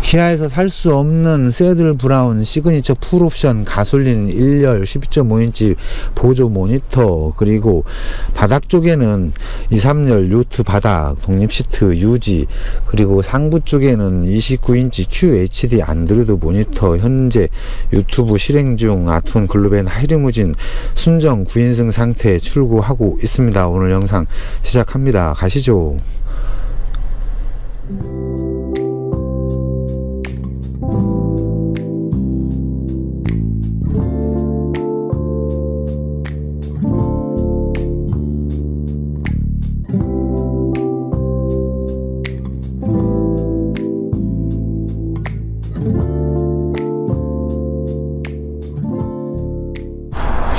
기아에서 살 수 없는 새들 브라운 시그니처 풀옵션 가솔린 1열 12.5인치 보조 모니터, 그리고 바닥 쪽에는 2, 3열 요트 바닥 독립 시트 유지, 그리고 상부 쪽에는 29인치 QHD 안드로이드 모니터, 현재 유튜브 실행 중 아트원 글로밴 하이리무진 순정 9인승 상태 출고하고 있습니다. 오늘 영상 시작합니다. 가시죠.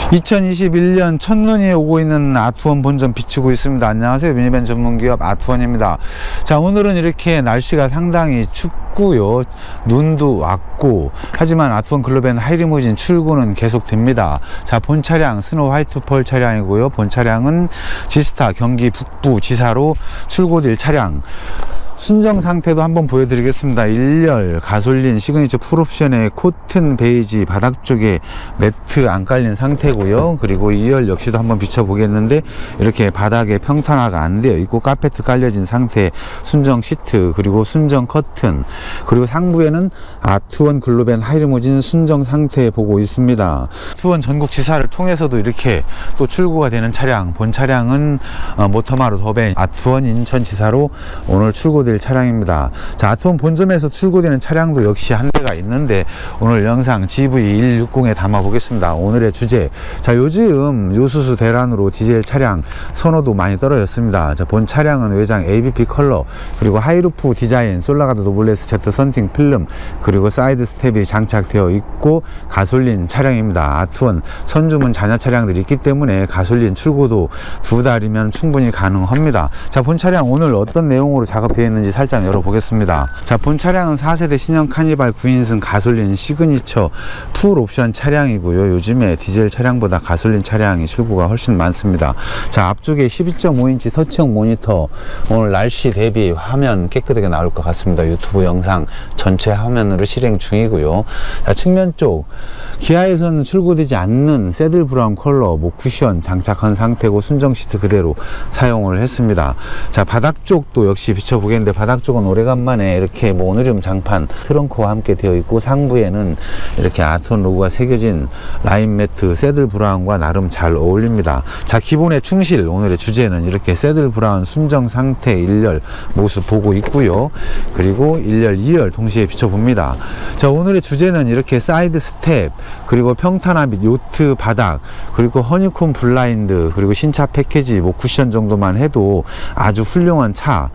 (2021년) 첫눈이 오고 있는 아트원 본점 비추고 있습니다. 안녕하세요, 미니밴 전문기업 아트원입니다. 자, 오늘은 이렇게 날씨가 상당히 춥고요, 눈도 왔고, 하지만 아트원 글로밴 하이리무진 출고는 계속됩니다. 자, 본 차량 스노우 화이트 펄 차량이고요, 본 차량은 지스타 경기 북부 지사로 출고될 차량, 순정 상태도 한번 보여드리겠습니다. 1열 가솔린 시그니처 풀옵션의 코튼 베이지 바닥 쪽에 매트 안 깔린 상태고요. 그리고 2열 역시도 한번 비춰보겠는데, 이렇게 바닥에 평탄화가 안 되어 있고 카페트 깔려진 상태, 순정 시트, 그리고 순정 커튼, 그리고 상부에는 아트원 글로밴 하이리무진 순정 상태 보고 있습니다. 아트원 전국 지사를 통해서도 이렇게 또 출고가 되는 차량, 본 차량은 모터마루 더벤 아트원 인천 지사로 오늘 출고 차량입니다. 자, 아트원 본점에서 출고되는 차량도 역시 한 대가 있는데, 오늘 영상 GV160에 담아 보겠습니다. 오늘의 주제. 자, 요즘 요수수 대란으로 디젤 차량 선호도 많이 떨어졌습니다. 자, 본 차량은 외장 ABP 컬러, 그리고 하이루프 디자인, 솔라가드 노블레스 제트 선팅 필름, 그리고 사이드 스텝이 장착되어 있고 가솔린 차량입니다. 아트원 선주문 잔여 차량들이 있기 때문에 가솔린 출고도 두 달이면 충분히 가능합니다. 자, 본 차량 오늘 어떤 내용으로 작업되어 있는지 살짝 열어보겠습니다. 자, 본 차량은 4세대 신형 카니발 9인승 가솔린 시그니처 풀옵션 차량이고요. 요즘에 디젤 차량보다 가솔린 차량이 출고가 훨씬 많습니다. 자, 앞쪽에 12.5인치 터치형 모니터, 오늘 날씨 대비 화면 깨끗하게 나올 것 같습니다. 유튜브 영상 전체 화면으로 실행 중이고요. 자, 측면 쪽 기아에서는 출고되지 않는 새들 브라운 컬러 목 쿠션 장착한 상태고 순정 시트 그대로 사용을 했습니다. 자, 바닥 쪽도 역시 비춰보겠는데, 바닥 쪽은 오래간만에 이렇게 모노듐 장판 트렁크와 함께 되어 있고, 상부에는 이렇게 아트원 로고가 새겨진 라인 매트, 새들 브라운과 나름 잘 어울립니다. 자, 기본에 충실, 오늘의 주제는 이렇게 새들 브라운 순정 상태 1열 모습 보고 있고요. 그리고 1열 2열 동시에 비춰봅니다. 자, 오늘의 주제는 이렇게 사이드 스텝, 그리고 평탄화 및 요트 바닥, 그리고 허니콤 블라인드, 그리고 신차 패키지 뭐 쿠션 정도만 해도 아주 훌륭한 차,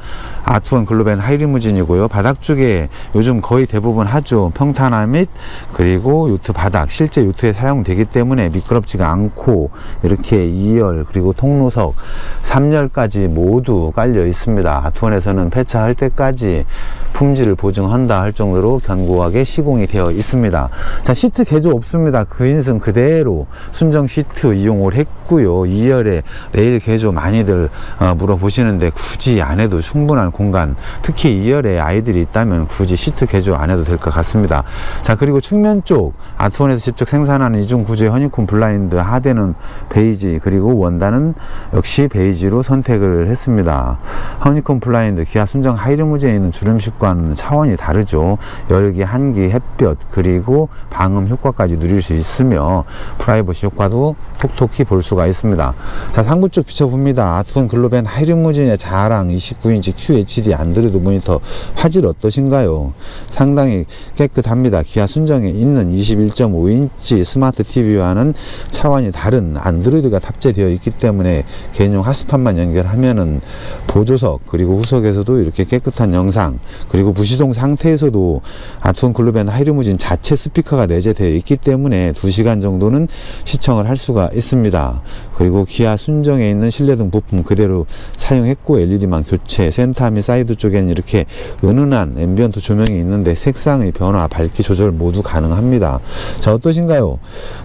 아트원 글로밴 하이리무진이고요. 바닥 쪽에 요즘 거의 대부분 하죠. 평탄화 및 그리고 요트 바닥, 실제 요트에 사용되기 때문에 미끄럽지가 않고, 이렇게 2열 그리고 통로석 3열까지 모두 깔려 있습니다. 아트원에서는 폐차할 때까지 품질을 보증한다 할 정도로 견고하게 시공이 되어 있습니다. 자, 시트 개조 없습니다. 9인승 그대로 순정 시트 이용을 했고요. 2열에 레일 개조 많이들 물어보시는데, 굳이 안 해도 충분한 공간, 특히 2열에 아이들이 있다면 굳이 시트 개조 안 해도 될 것 같습니다. 자, 그리고 측면 쪽 아트원에서 직접 생산하는 이중 구조의 허니콤 블라인드, 하대는 베이지, 그리고 원단은 역시 베이지로 선택을 했습니다. 허니콤 블라인드, 기아 순정 하이리무진에 있는 주름식 차원이 다르죠. 열기, 한기, 햇볕, 그리고 방음 효과까지 누릴 수 있으며 프라이버시 효과도 톡톡히 볼 수가 있습니다. 자, 상부 쪽 비춰봅니다. 아트원 글로밴 하이리무진의 자랑 29인치 QHD 안드로이드 모니터, 화질 어떠신가요? 상당히 깨끗합니다. 기아 순정에 있는 21.5인치 스마트 TV와는 차원이 다른 안드로이드가 탑재되어 있기 때문에 개인용 핫스팟만 연결하면은 보조석, 그리고 후석에서도 이렇게 깨끗한 영상, 그리고 무시동 상태에서도 아트원 글로밴 하이리무진 자체 스피커가 내재되어 있기 때문에 2시간 정도는 시청을 할 수가 있습니다. 그리고 기아 순정에 있는 실내등 부품 그대로 사용했고, LED만 교체, 센터 바람이 사이드 쪽에는 이렇게 은은한 앰비언트 조명이 있는데 색상의 변화, 밝기 조절 모두 가능합니다. 자, 어떠신가요?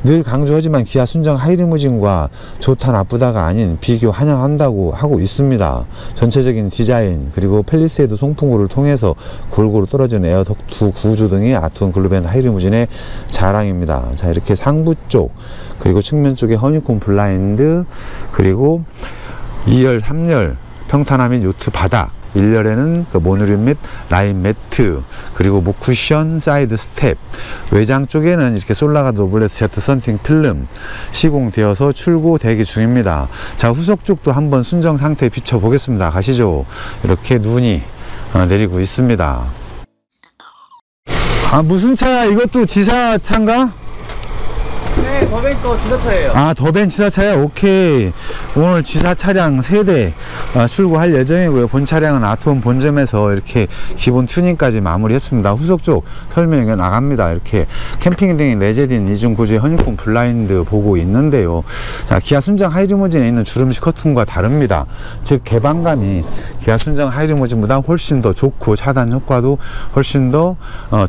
늘 강조하지만 기아 순정 하이리무진과 좋다 나쁘다가 아닌 비교 환영한다고 하고 있습니다. 전체적인 디자인 그리고 팰리세이드 송풍구를 통해서 골고루 떨어진 에어 덕트 구조 등이 아트원 글로밴 하이리무진의 자랑입니다. 자, 이렇게 상부 쪽 그리고 측면 쪽에 허니콤 블라인드 그리고 2열, 3열 평탄화 및 요트 바닥, 1열에는 그 모누림 및 라인 매트, 그리고 목쿠션, 사이드 스텝, 외장 쪽에는 이렇게 솔라가드 노블레스 제트 선팅 필름 시공되어서 출고 대기 중입니다. 자, 후석 쪽도 한번 순정 상태에 비춰 보겠습니다. 가시죠. 이렇게 눈이 내리고 있습니다. 아, 무슨 차야? 이것도 지사 차인가? 네, 더벤 거 지사차예요. 아, 더벤 지사차요? 오케이. 오늘 지사 차량 3대 출고할 예정이고요. 본 차량은 아트원 본점에서 이렇게 기본 튜닝까지 마무리했습니다. 후속 쪽 설명이 나갑니다. 이렇게 캠핑 등이 내재된 이중 구조의 허니콤 블라인드 보고 있는데요. 자, 기아 순정 하이리무진에 있는 주름식 커튼과 다릅니다. 즉 개방감이 기아 순정 하이리무진보다 훨씬 더 좋고 차단 효과도 훨씬 더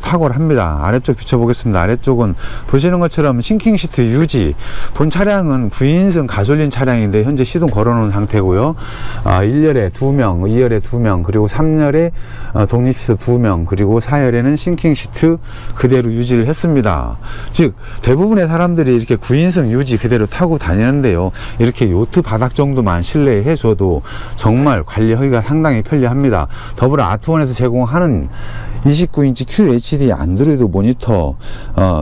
탁월합니다. 아래쪽 비춰보겠습니다. 아래쪽은 보시는 것처럼 싱킹 시트 유지. 본 차량은 9인승 가솔린 차량인데 현재 시동 걸어놓은 상태고요. 1열에 2명, 2열에 2명, 그리고 3열에 독립시트 2명, 그리고 4열에는 싱킹 시트 그대로 유지를 했습니다. 즉 대부분의 사람들이 이렇게 9인승 유지 그대로 타고 다니는데요. 이렇게 요트 바닥 정도만 실내에 해줘도 정말 관리하기가 상당히 편리합니다. 더불어 아트원에서 제공하는 29인치 QHD 안드로이드 모니터,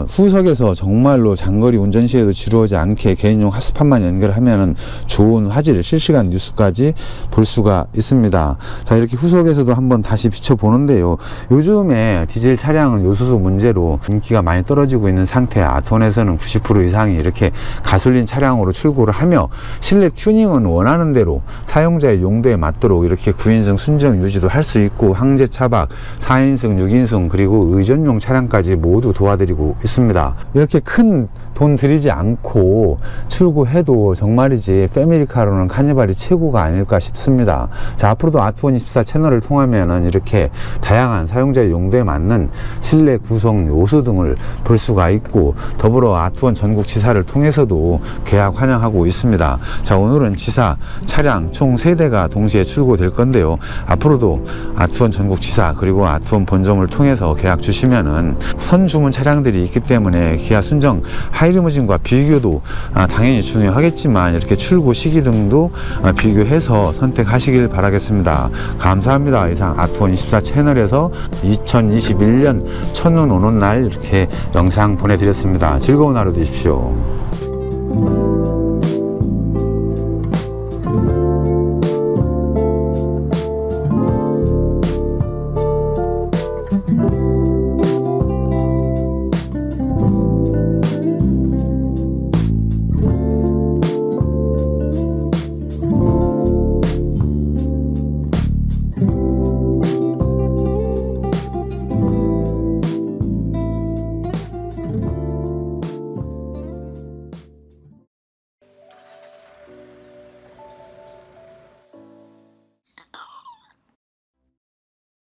후석에서 정말로 장거리 운전 시에도 지루하지 않게 개인용 핫스팟만 연결하면 좋은 화질, 실시간 뉴스까지 볼 수가 있습니다. 자, 이렇게 후석에서도 한번 다시 비춰보는데요. 요즘에 디젤 차량은 요소수 문제로 인기가 많이 떨어지고 있는 상태에 아트원에서는 90% 이상이 이렇게 가솔린 차량으로 출고를 하며 실내 튜닝은 원하는 대로 사용자의 용도에 맞도록 이렇게 9인승 순정 유지도 할 수 있고 항제 차박, 4인승 6인승 그리고 의전용 차량까지 모두 도와드리고 있습니다. 이렇게 큰 돈 들이지 않고 출고해도 정말이지 패밀리카로는 카니발이 최고가 아닐까 싶습니다. 자, 앞으로도 아트원24 채널을 통하면은 이렇게 다양한 사용자의 용도에 맞는 실내 구성 요소 등을 볼 수가 있고 더불어 아트원 전국 지사를 통해서도 계약 환영하고 있습니다. 자, 오늘은 지사 차량 총 3대가 동시에 출고될 건데요. 앞으로도 아트원 전국 지사 그리고 아트원 본점을 통해서 계약 주시면은 선주문 차량들이 있기 때문에 기아 순정 하이리무진과 비교도 당연히 중요하겠지만 이렇게 출고 시기 등도 비교해서 선택하시길 바라겠습니다. 감사합니다. 이상 아트원24 채널에서 2021년 첫눈 오는 날 이렇게 영상 보내드렸습니다. 즐거운 하루 되십시오.